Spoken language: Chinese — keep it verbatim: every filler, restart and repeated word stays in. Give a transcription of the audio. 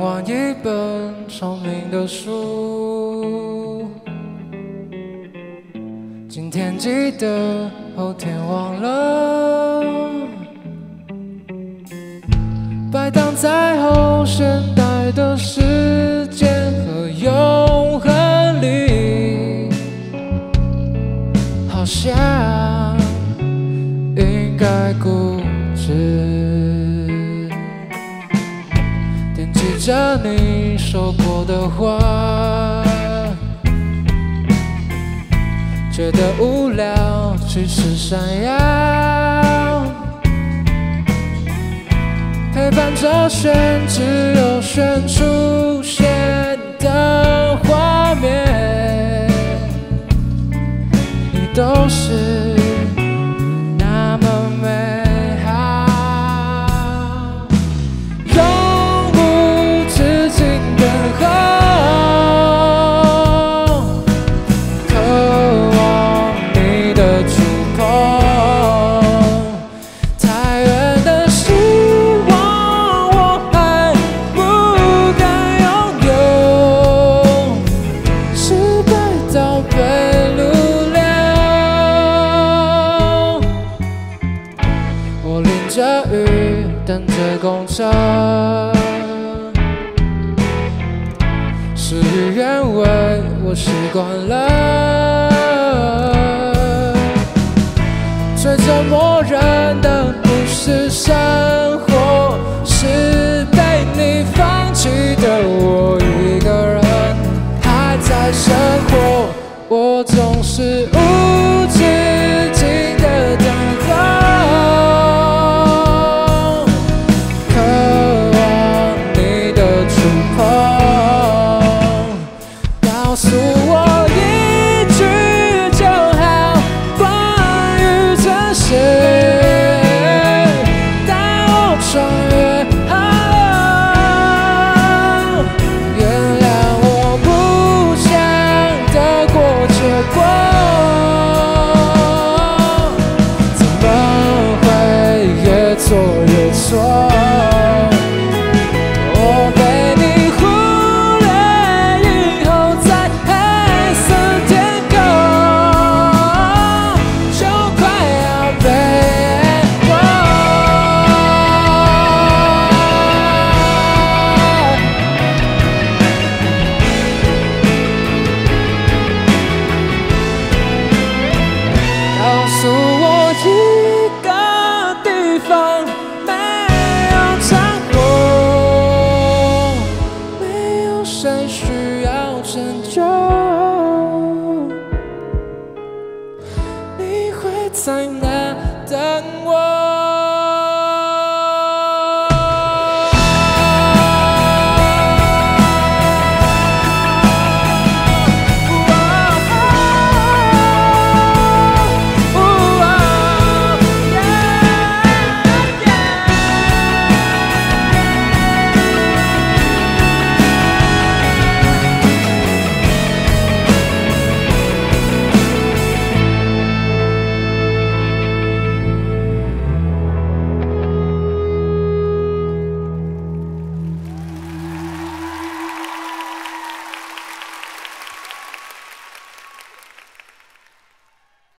完一本长命的书。今天记得，后天忘了。摆荡在后现代的时间和永恒里，好像应该固执。 记着你说过的话，觉得无聊，其实闪耀，陪伴着炫只有炫出现的画面，你都是那么美。 公车事与愿违，我习惯了。追着默认的不是生活，是被你放弃的我一个人还在生活，我总是无止境的等候。 错也错。